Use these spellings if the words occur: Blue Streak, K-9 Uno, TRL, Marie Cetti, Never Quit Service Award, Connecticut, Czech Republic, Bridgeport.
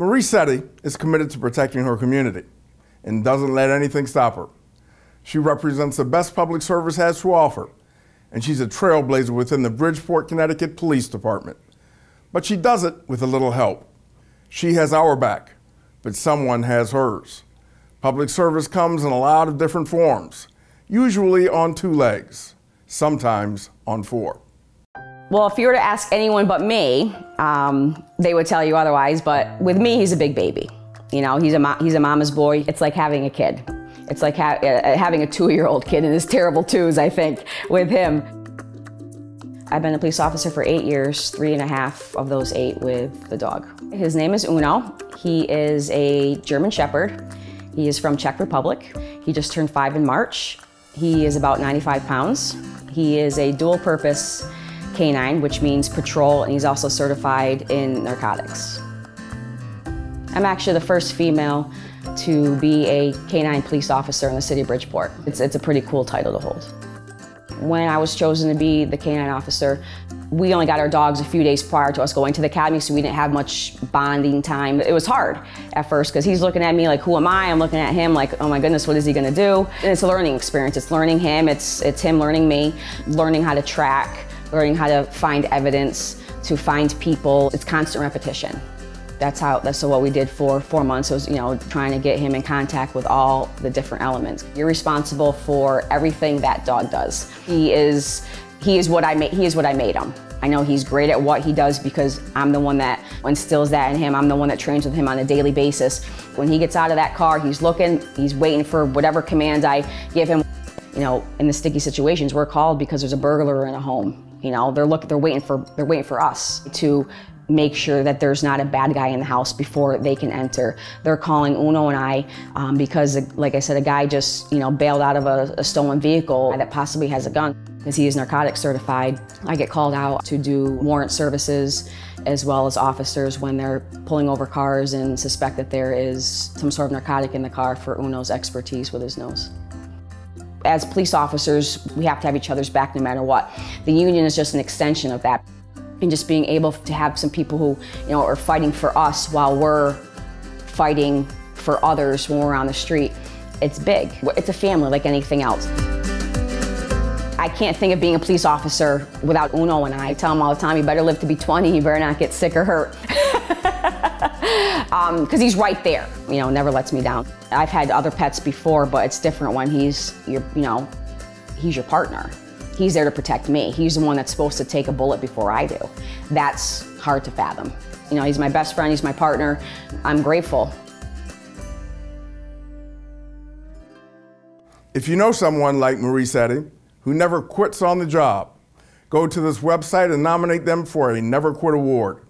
Marie Cetti is committed to protecting her community and doesn't let anything stop her. She represents the best public service has to offer, and she's a trailblazer within the Bridgeport, Connecticut Police Department. But she does it with a little help. She has our back, but someone has hers. Public service comes in a lot of different forms, usually on two legs, sometimes on four. Well, if you were to ask anyone but me, they would tell you otherwise, but with me, he's a big baby. You know, he's a mama's boy. It's like having a kid. It's like having a 2-year-old kid in his terrible twos, I think, with him. I've been a police officer for 8 years, 3.5 of those 8 with the dog. His name is Uno. He is a German Shepherd. He is from Czech Republic. He just turned 5 in March. He is about 95 pounds. He is a dual-purpose K-9, which means patrol, and he's also certified in narcotics. I'm actually the first female to be a K-9 police officer in the city of Bridgeport. It's a pretty cool title to hold. When I was chosen to be the K-9 officer, we only got our dogs a few days prior to us going to the academy, so we didn't have much bonding time. It was hard at first, because he's looking at me like, who am I? I'm looking at him like, oh my goodness, what is he gonna do? And it's a learning experience. It's learning him, it's him learning me, learning how to track, learning how to find evidence, to find people. It's constant repetition. That's what we did for 4 months, was, you know, trying to get him in contact with all the different elements. You're responsible for everything that dog does. He is what I made him. I know he's great at what he does because I'm the one that instills that in him. I'm the one that trains with him on a daily basis. When he gets out of that car, he's looking, he's waiting for whatever command I give him. You know, in the sticky situations, we're called because there's a burglar in a home. You know, they're waiting for us to make sure that there's not a bad guy in the house before they can enter. They're calling Uno and I because, like I said, a guy just, you know, bailed out of a stolen vehicle that possibly has a gun. Because he is narcotics certified, I get called out to do warrant services as well as officers when they're pulling over cars and suspect that there is some sort of narcotic in the car for Uno's expertise with his nose. As police officers, we have to have each other's back no matter what. The union is just an extension of that. And just being able to have some people who, you know, are fighting for us while we're fighting for others when we're on the street, it's big. It's a family like anything else. I can't think of being a police officer without Uno, and I tell him all the time, you better live to be 20, you better not get sick or hurt. Because he's right there, you know, never lets me down. I've had other pets before, but it's different when he's, you know, he's your partner. He's there to protect me. He's the one that's supposed to take a bullet before I do. That's hard to fathom. You know, he's my best friend, he's my partner. I'm grateful. If you know someone like Marie Cetti, who never quits on the job, go to this website and nominate them for a Never Quit Award.